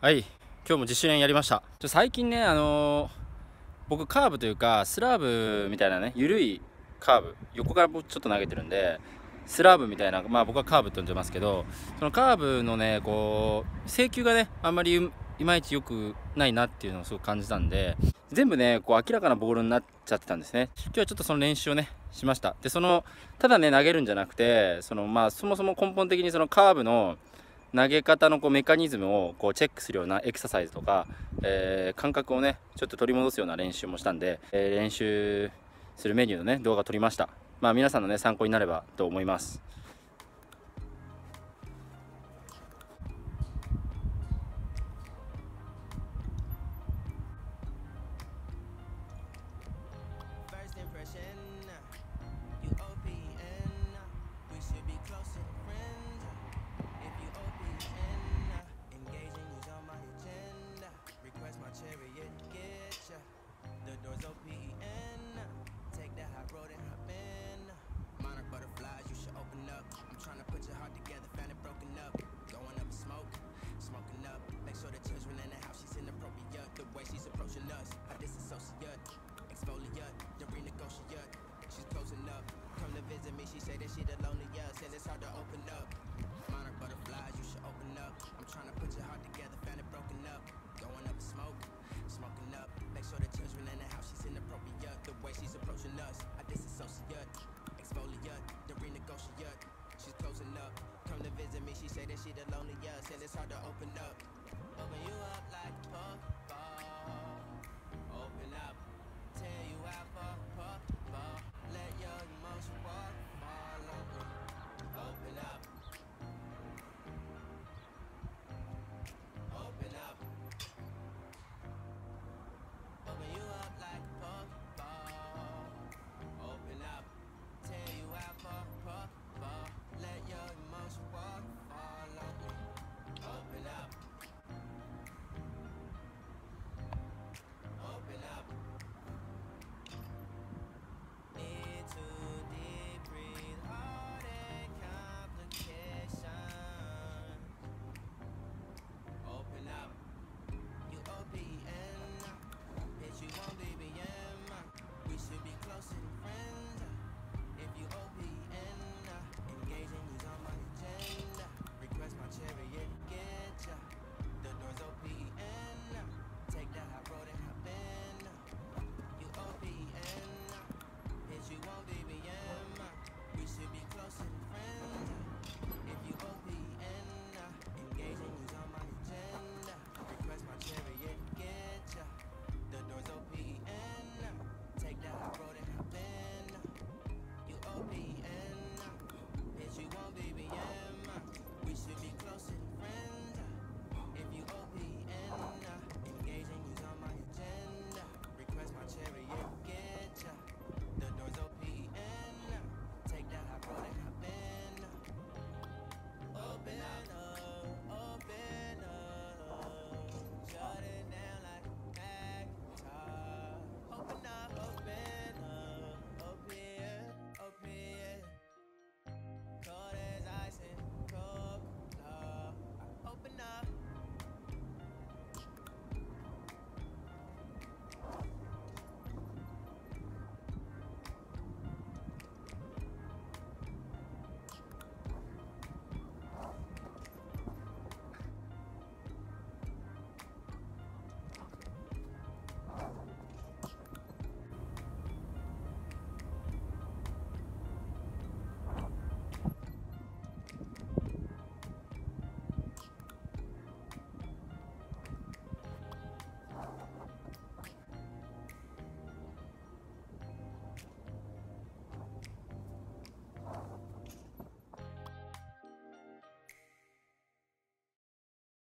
はい、今日も自主練やりました。最近ね、僕カーブというかスラーブみたいなね、緩いカーブ、横から僕ちょっと投げてるんでスラーブみたいな、まあ僕はカーブって呼んでますけど、そのカーブのね、こう制球がね、あんまりいまいち良くないなっていうのをすごく感じたんで、全部ね、こう明らかなボールになっちゃってたんですね。今日はちょっとその練習をねしました。で、そのただね投げるんじゃなくて、そのまあそもそも根本的にそのカーブの投げ方のこうメカニズムをこうチェックするようなエクササイズとか、感覚をねちょっと取り戻すような練習もしたんで、練習するメニューのね動画を撮りました。まあ皆さんのね参考になればと思います。